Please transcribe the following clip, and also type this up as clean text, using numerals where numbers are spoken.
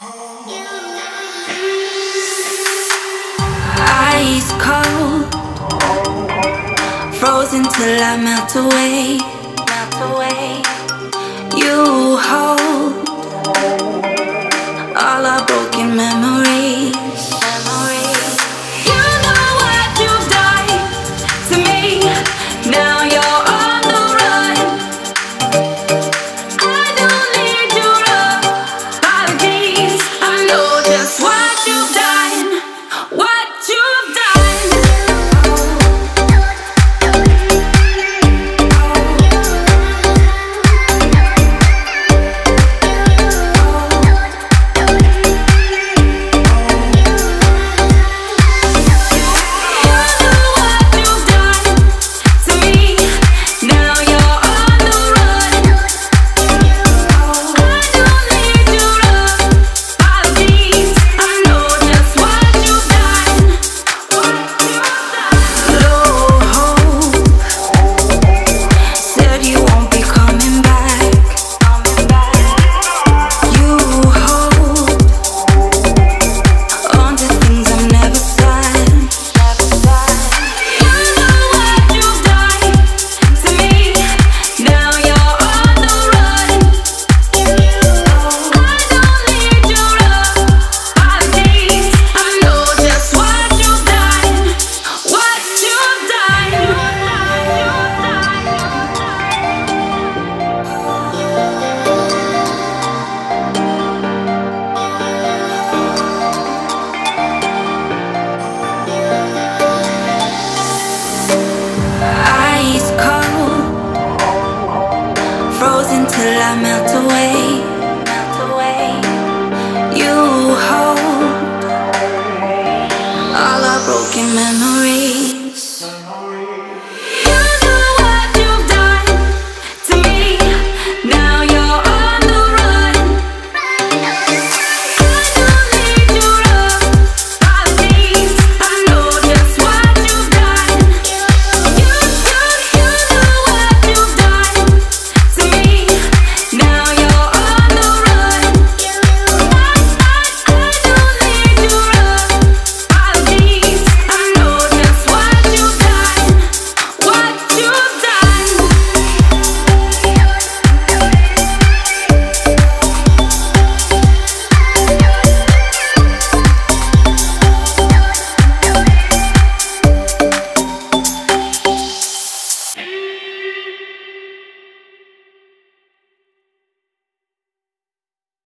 Ice cold, frozen till I melt away. Melt away. You hold all our broken memories. Till I melt away, melt away. You hold all our broken memories.